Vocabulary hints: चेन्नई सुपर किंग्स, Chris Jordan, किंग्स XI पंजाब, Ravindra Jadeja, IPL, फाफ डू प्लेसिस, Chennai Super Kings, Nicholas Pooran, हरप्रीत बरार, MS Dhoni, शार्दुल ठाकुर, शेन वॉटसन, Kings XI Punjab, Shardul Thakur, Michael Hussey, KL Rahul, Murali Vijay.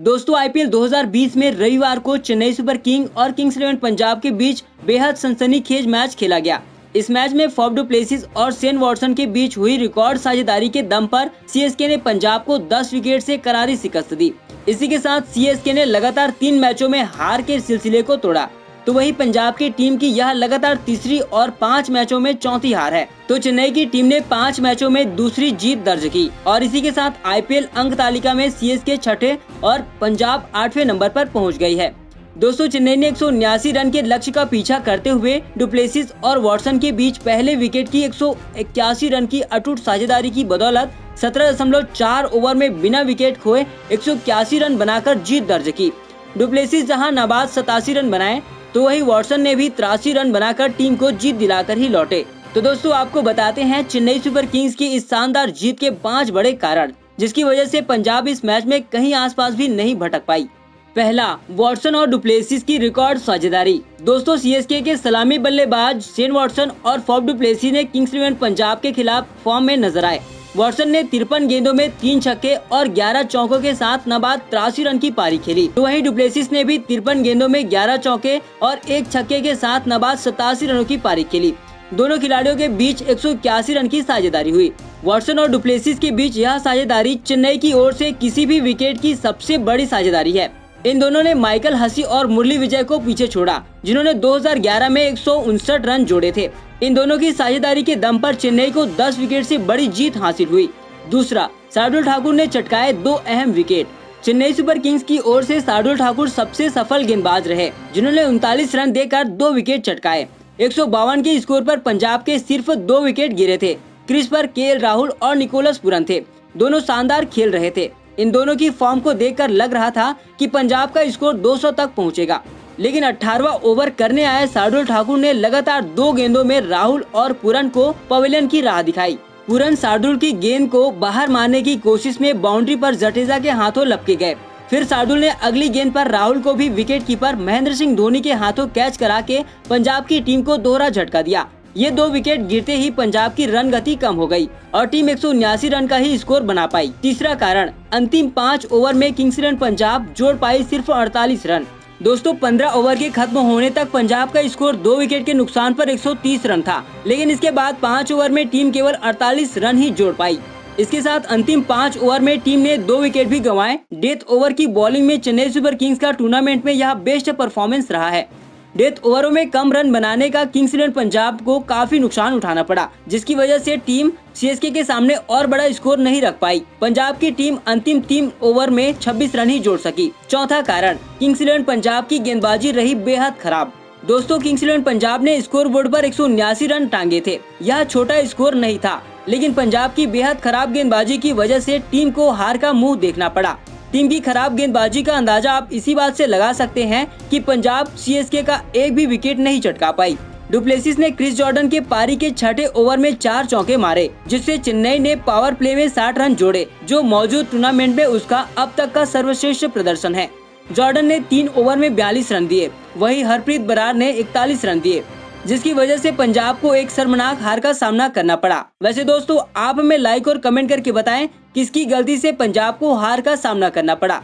दोस्तों आईपीएल 2020 में रविवार को चेन्नई सुपर किंग और किंग्स XI पंजाब के बीच बेहद सनसनीखेज मैच खेला गया। इस मैच में फाफ डू प्लेसिस और शेन वॉटसन के बीच हुई रिकॉर्ड साझेदारी के दम पर सीएसके ने पंजाब को 10 विकेट से करारी शिकस्त दी। इसी के साथ सीएसके ने लगातार 3 मैचों में हार के सिलसिले को तोड़ा। तो वहीं पंजाब की टीम की यह लगातार तीसरी और 5 मैचों में चौथी हार है। तो चेन्नई की टीम ने 5 मैचों में दूसरी जीत दर्ज की और इसी के साथ आईपीएल अंक तालिका में सीएसके 6ठे और पंजाब 8वें नंबर पर पहुंच गई है। दोस्तों चेन्नई ने 179 रन के लक्ष्य का पीछा करते हुए डू प्लेसिस और वॉटसन के बीच पहले विकेट की 181 रन की अटूट साझेदारी की बदौलत 17.4 ओवर में बिना विकेट खोए 181 रन बनाकर जीत दर्ज की। डू प्लेसिस जहाँ नाबाद 87 रन बनाए तो वही वॉटसन ने भी 83 रन बनाकर टीम को जीत दिलाकर ही लौटे। तो दोस्तों आपको बताते हैं चेन्नई सुपर किंग्स की इस शानदार जीत के 5 बड़े कारण, जिसकी वजह से पंजाब इस मैच में कहीं आसपास भी नहीं भटक पाई। पहला, वॉटसन और डू प्लेसिस की रिकॉर्ड साझेदारी। दोस्तों सीएसके के सलामी बल्लेबाज शेन वॉटसन और फाफ डू प्लेसिस ने किंग्स XI पंजाब के खिलाफ फॉर्म में नजर आए। वॉटसन ने 53 गेंदों में 3 छक्के और 11 चौकों के साथ नाबाद 83 रन की पारी खेली। तो वहीं डू प्लेसिस ने भी 53 गेंदों में 11 चौके और 1 छक्के के साथ नाबाद 87 रनों की पारी खेली। दोनों खिलाड़ियों के बीच 181 रन की साझेदारी हुई। वॉटसन और डू प्लेसिस के बीच यह साझेदारी चेन्नई की ओर से किसी भी विकेट की सबसे बड़ी साझेदारी है। इन दोनों ने माइकल हसी और मुरली विजय को पीछे छोड़ा, जिन्होंने 2011 में 159 रन जोड़े थे। इन दोनों की साझेदारी के दम पर चेन्नई को 10 विकेट से बड़ी जीत हासिल हुई। दूसरा, शार्दुल ठाकुर ने चटकाए 2 अहम विकेट। चेन्नई सुपर किंग्स की ओर से शार्दुल ठाकुर सबसे सफल गेंदबाज रहे, जिन्होंने 39 रन देकर 2 विकेट चटकाए। 152 के स्कोर पर पंजाब के सिर्फ 2 विकेट गिरे थे। क्रिस पर केएल राहुल और निकोलस पूरन थे, दोनों शानदार खेल रहे थे। इन दोनों की फॉर्म को देखकर लग रहा था कि पंजाब का स्कोर 200 तक पहुंचेगा, लेकिन 18वां ओवर करने आए शार्दुल ठाकुर ने लगातार 2 गेंदों में राहुल और पूरन को पवेलियन की राह दिखाई। पूरन शार्दुल की गेंद को बाहर मारने की कोशिश में बाउंड्री पर जडेजा के हाथों लपके गए। फिर शार्दुल ने अगली गेंद पर राहुल को भी विकेटकीपर महेंद्र सिंह धोनी के हाथों कैच करा के पंजाब की टीम को दोहरा झटका दिया। ये 2 विकेट गिरते ही पंजाब की रन गति कम हो गई और टीम 179 रन का ही स्कोर बना पाई। तीसरा कारण, अंतिम 5 ओवर में किंग्स XI पंजाब जोड़ पाई सिर्फ 48 रन। दोस्तों 15 ओवर के खत्म होने तक पंजाब का स्कोर 2 विकेट के नुकसान पर 130 रन था, लेकिन इसके बाद 5 ओवर में टीम केवल 48 रन ही जोड़ पाई। इसके साथ अंतिम 5 ओवर में टीम ने 2 विकेट भी गंवाए। डेथ ओवर की बॉलिंग में चेन्नई सुपर किंग्स का टूर्नामेंट में यह बेस्ट परफॉर्मेंस रहा है। डेथ ओवरों में कम रन बनाने का किंग्स XI पंजाब को काफी नुकसान उठाना पड़ा, जिसकी वजह से टीम सीएसके के सामने और बड़ा स्कोर नहीं रख पाई। पंजाब की टीम अंतिम 3 ओवर में 26 रन ही जोड़ सकी। चौथा कारण, किंग्स XI पंजाब की गेंदबाजी रही बेहद खराब। दोस्तों किंग्स XI पंजाब ने स्कोर बोर्ड पर 179 रन टांगे थे। यह छोटा स्कोर नहीं था, लेकिन पंजाब की बेहद खराब गेंदबाजी की वजह से टीम को हार का मुँह देखना पड़ा। टीम की खराब गेंदबाजी का अंदाजा आप इसी बात से लगा सकते हैं कि पंजाब सीएसके का एक भी विकेट नहीं चटका पाई। डू प्लेसिस ने क्रिस जॉर्डन के पारी के 6ठे ओवर में 4 चौके मारे, जिससे चेन्नई ने पावर प्ले में 60 रन जोड़े, जो मौजूदा टूर्नामेंट में उसका अब तक का सर्वश्रेष्ठ प्रदर्शन है। जॉर्डन ने 3 ओवर में 42 रन दिए, वही हरप्रीत बरार ने 41 रन दिए, जिसकी वजह से पंजाब को एक शर्मनाक हार का सामना करना पड़ा। वैसे दोस्तों आप हमें लाइक और कमेंट करके बताएं किसकी गलती से पंजाब को हार का सामना करना पड़ा।